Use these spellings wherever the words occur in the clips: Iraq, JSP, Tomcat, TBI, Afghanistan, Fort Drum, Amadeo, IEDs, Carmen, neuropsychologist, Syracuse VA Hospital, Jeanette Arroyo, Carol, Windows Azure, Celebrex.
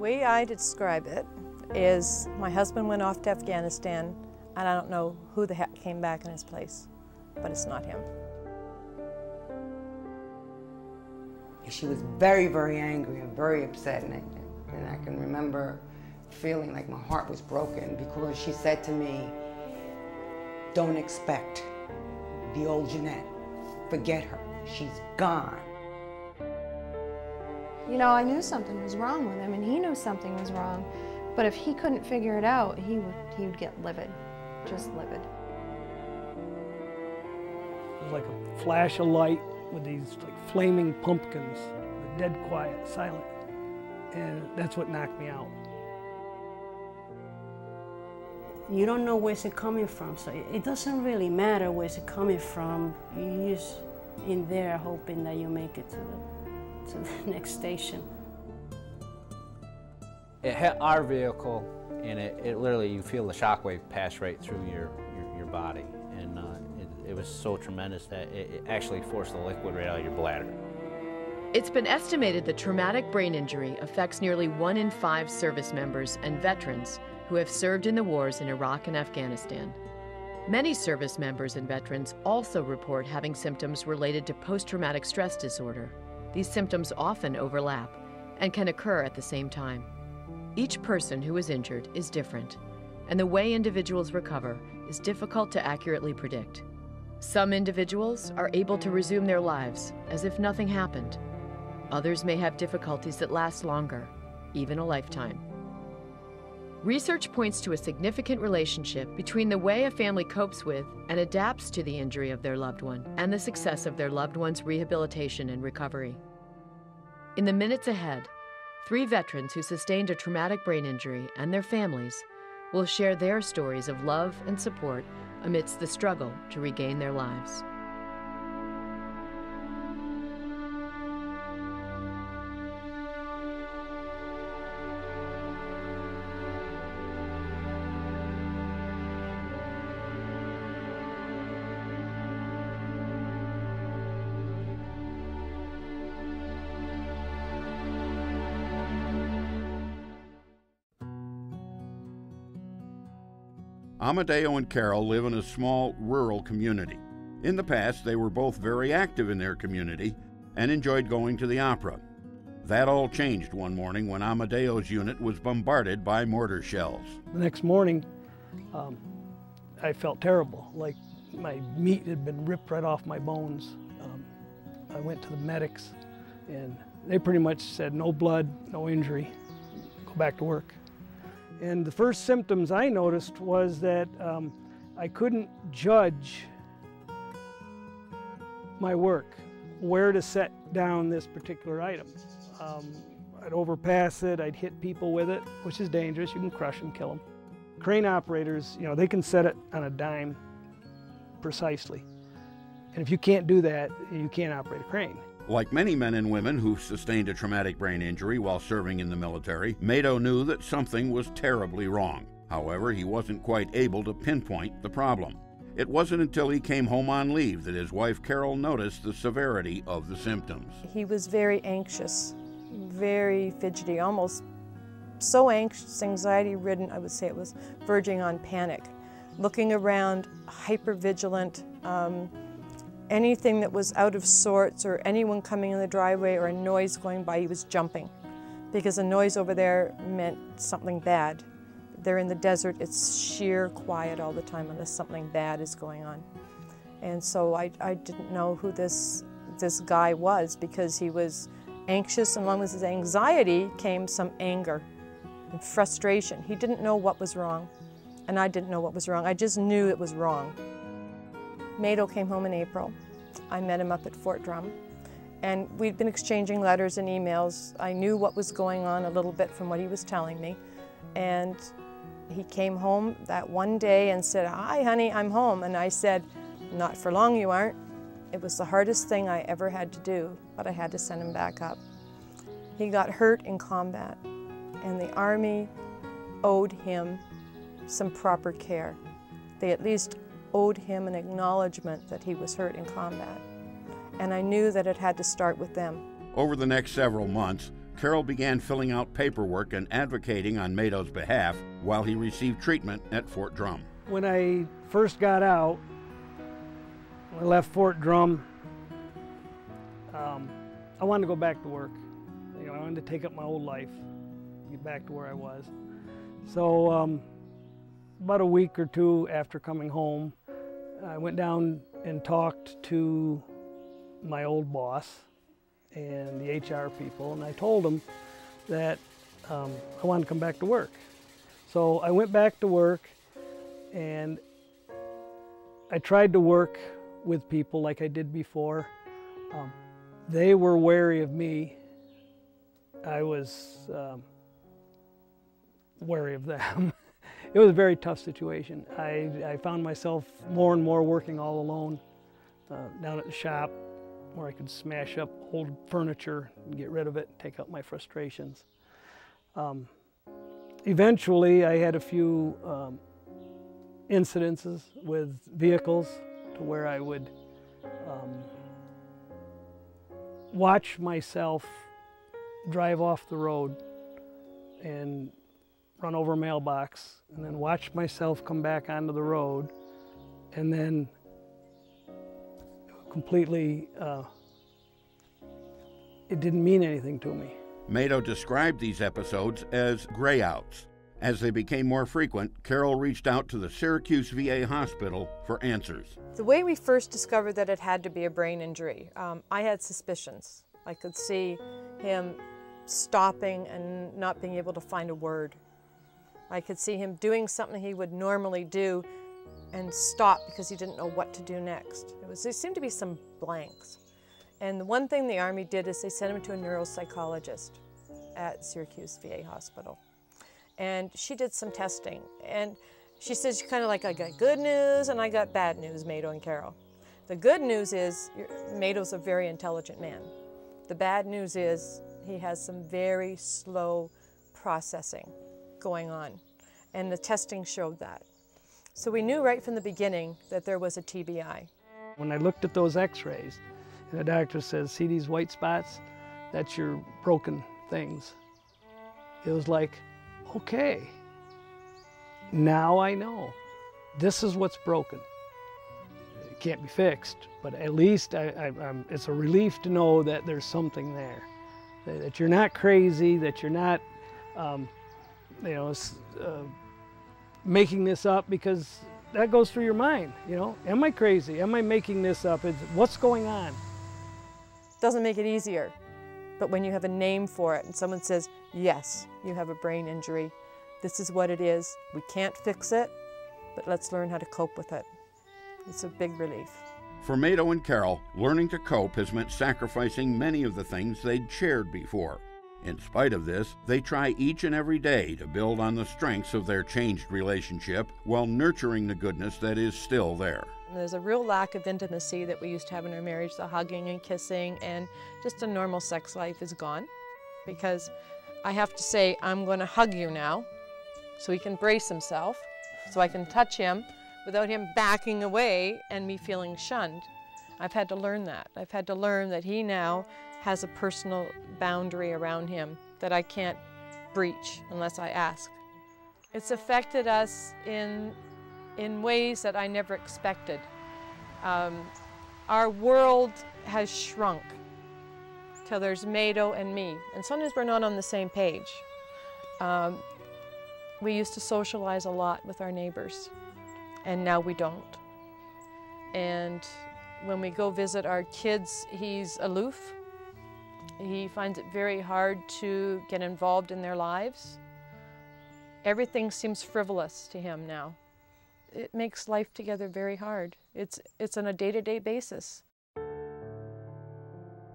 way I describe it is my husband went off to Afghanistan, and I don't know who the heck came back in his place, but it's not him. She was very, very angry and very upset, and I can remember feeling like my heart was broken because she said to me, "Don't expect the old Jeanette. Forget her. She's gone." You know, I knew something was wrong with him, and he knew something was wrong. But if he couldn't figure it out, he would get livid, just livid. It was like a flash of light with these like flaming pumpkins, dead quiet, silent, and that's what knocked me out. You don't know where's it coming from, so it doesn't really matter where's it coming from. You're just in there hoping that you make it to the next station. It hit our vehicle, and it literally, you feel the shockwave pass right through your body, and it was so tremendous that it actually forced the liquid right out of your bladder. It's been estimated that traumatic brain injury affects nearly 1 in 5 service members and veterans who have served in the wars in Iraq and Afghanistan. Many service members and veterans also report having symptoms related to post-traumatic stress disorder. These symptoms often overlap and can occur at the same time. Each person who is injured is different, and the way individuals recover is difficult to accurately predict. Some individuals are able to resume their lives as if nothing happened. Others may have difficulties that last longer, even a lifetime. Research points to a significant relationship between the way a family copes with and adapts to the injury of their loved one and the success of their loved one's rehabilitation and recovery. In the minutes ahead, 3 veterans who sustained a traumatic brain injury and their families will share their stories of love and support amidst the struggle to regain their lives. Amadeo and Carol live in a small rural community. In the past, they were both very active in their community and enjoyed going to the opera. That all changed one morning when Amadeo's unit was bombarded by mortar shells. The next morning, I felt terrible, like my meat had been ripped right off my bones. I went to the medics, and they pretty much said, no blood, no injury, go back to work. And the first symptoms I noticed was that I couldn't judge my work, where to set down this particular item. I'd overpass it, I'd hit people with it, which is dangerous. You can crush them, kill them. Crane operators, you know, they can set it on a dime precisely. And if you can't do that, you can't operate a crane. Like many men and women who sustained a traumatic brain injury while serving in the military, Mado knew that something was terribly wrong. However, he wasn't quite able to pinpoint the problem. It wasn't until he came home on leave that his wife Carol noticed the severity of the symptoms. He was very anxious, very fidgety, almost so anxious, anxiety-ridden, I would say it was verging on panic. Looking around, hyper-vigilant, anything that was out of sorts or anyone coming in the driveway or a noise going by, he was jumping because a noise over there meant something bad. They're in the desert, it's sheer quiet all the time unless something bad is going on. And so I didn't know who this guy was because he was anxious, and along with his anxiety came some anger and frustration. He didn't know what was wrong, and I didn't know what was wrong. I just knew it was wrong. Mado came home in April. I met him up at Fort Drum, and we'd been exchanging letters and emails. I knew what was going on a little bit from what he was telling me, and he came home that one day and said, "Hi, honey, I'm home." And I said, "Not for long, you aren't." It was the hardest thing I ever had to do, but I had to send him back up. He got hurt in combat, and the Army owed him some proper care. They at least owed him an acknowledgement that he was hurt in combat. And I knew that it had to start with them. Over the next several months, Carol began filling out paperwork and advocating on Mado's behalf while he received treatment at Fort Drum. When I first got out, I left Fort Drum. I wanted to go back to work. You know, I wanted to take up my old life, get back to where I was. So about a week or two after coming home, I went down and talked to my old boss and the HR people, and I told them that I wanted to come back to work. So I went back to work, and I tried to work with people like I did before. They were wary of me. I was wary of them. It was a very tough situation. I found myself more and more working all alone down at the shop, where I could smash up old furniture and get rid of it and take out my frustrations. Eventually, I had a few incidences with vehicles, to where I would watch myself drive off the road and run over a mailbox, and then watch myself come back onto the road, and then completely, it didn't mean anything to me. Mado described these episodes as grayouts. As they became more frequent, Carol reached out to the Syracuse VA Hospital for answers. The way we first discovered that it had to be a brain injury, I had suspicions. I could see him stopping and not being able to find a word. I could see him doing something he would normally do and stopped because he didn't know what to do next. There seemed to be some blanks. And the one thing the Army did is they sent him to a neuropsychologist at Syracuse VA Hospital. And she did some testing. And she said, she's kind of like, I got good news and I got bad news, Mado and Carol. The good news is Mado's a very intelligent man. The bad news is he has some very slow processing going on. And the testing showed that. So we knew right from the beginning that there was a TBI. When I looked at those x-rays, and the doctor says, see these white spots? That's your broken things. It was like, okay, now I know. This is what's broken. It can't be fixed, but at least it's a relief to know that there's something there, that you're not crazy, that you're not, making this up, because that goes through your mind, you know? Am I crazy? Am I making this up? What's going on? Doesn't make it easier, but when you have a name for it and someone says, yes, you have a brain injury, this is what it is, we can't fix it, but let's learn how to cope with it. It's a big relief. For Mado and Carol, learning to cope has meant sacrificing many of the things they'd shared before. In spite of this, they try each and every day to build on the strengths of their changed relationship while nurturing the goodness that is still there. There's a real lack of intimacy that we used to have in our marriage. The hugging and kissing and just a normal sex life is gone, because I have to say, I'm going to hug you now, so he can brace himself, so I can touch him without him backing away and me feeling shunned. I've had to learn that. I've had to learn that he now has a personal boundary around him that I can't breach unless I ask. It's affected us in ways that I never expected. Our world has shrunk till there's Mado and me, and sometimes we're not on the same page. We used to socialize a lot with our neighbors, and now we don't. And when we go visit our kids, he's aloof. He finds it very hard to get involved in their lives. Everything seems frivolous to him now. It makes life together very hard. It's on a day-to-day basis.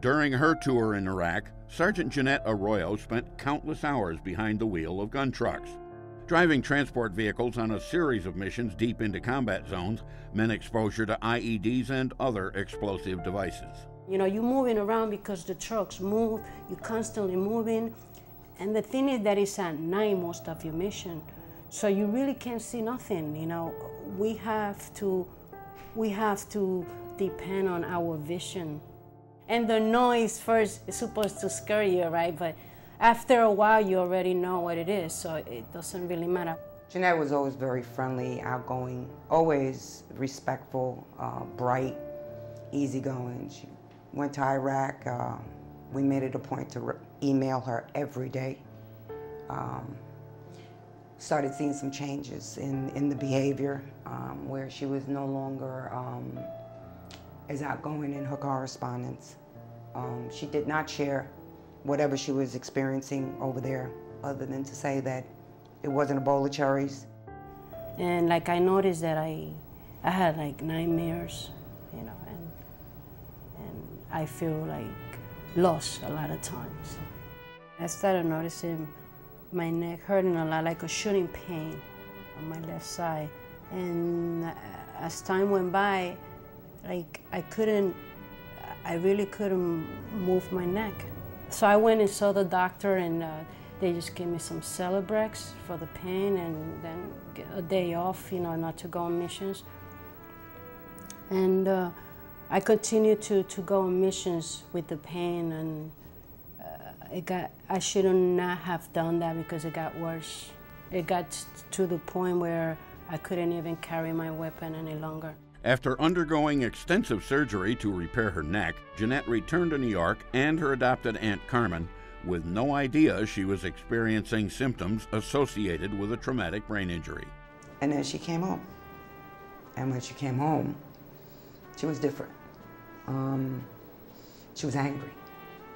During her tour in Iraq, Sergeant Jeanette Arroyo spent countless hours behind the wheel of gun trucks. Driving transport vehicles on a series of missions deep into combat zones meant exposure to IEDs and other explosive devices. You know, you're moving around because the trucks move, you're constantly moving. And the thing is that it's at night most of your mission. So you really can't see nothing, you know. We have to depend on our vision. And the noise first is supposed to scare you, right? But after a while you already know what it is, so it doesn't really matter. Jeanette was always very friendly, outgoing, always respectful, bright, easygoing. She went to Iraq. We made it a point to email her every day. Started seeing some changes in the behavior where she was no longer as outgoing in her correspondence. She did not share whatever she was experiencing over there, other than to say that it wasn't a bowl of cherries. And like I noticed that I had like nightmares, you know, and I feel like lost a lot of times. I started noticing my neck hurting a lot, like a shooting pain on my left side. And as time went by, like I really couldn't move my neck. So I went and saw the doctor, and they just gave me some Celebrex for the pain, and then a day off, you know, not to go on missions. And I continued to go on missions with the pain, and I should not have done that because it got worse. It got to the point where I couldn't even carry my weapon any longer. After undergoing extensive surgery to repair her neck, Jeanette returned to New York and her adopted aunt Carmen with no idea she was experiencing symptoms associated with a traumatic brain injury. And then she came home. And when she came home, she was different. She was angry.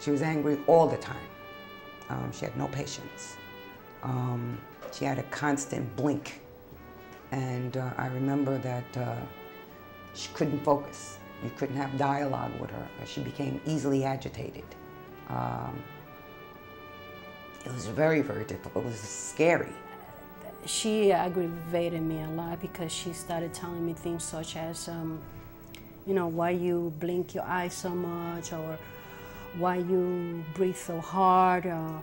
She was angry all the time. She had no patience. She had a constant blink. And I remember that she couldn't focus. You couldn't have dialogue with her. She became easily agitated. It was very, very difficult. It was scary. She aggravated me a lot because she started telling me things such as, you know, why you blink your eyes so much, or why you breathe so hard, or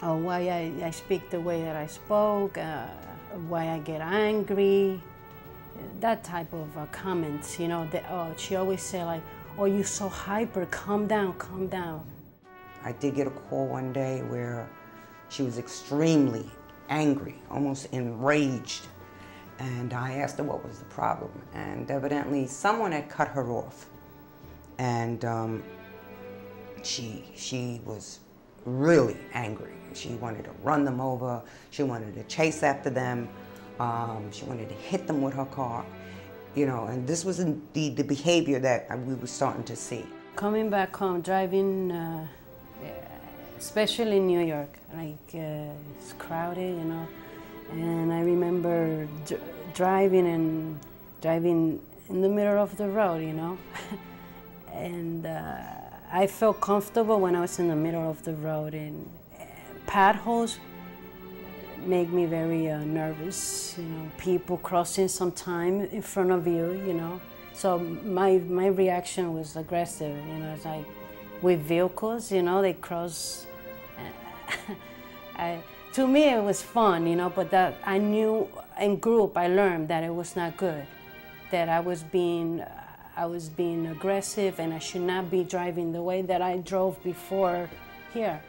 why I speak the way that I spoke, why I get angry. That type of comments, you know, that, she always said like, oh, you're so hyper, calm down, calm down. I did get a call one day where she was extremely angry, almost enraged, and I asked her what was the problem, and evidently someone had cut her off, and she was really angry. She wanted to run them over, she wanted to chase after them. She wanted to hit them with her car, you know, and this was the behavior that we were starting to see. Coming back home, driving, especially in New York, like it's crowded, you know, and I remember driving in the middle of the road, you know, and I felt comfortable when I was in the middle of the road, and potholes make me very nervous, you know, people crossing sometime in front of you, you know. So my reaction was aggressive, you know, it's like with vehicles, you know, they cross. To me it was fun, you know, but that I knew in group I learned that it was not good, that I was being aggressive and I should not be driving the way that I drove before here.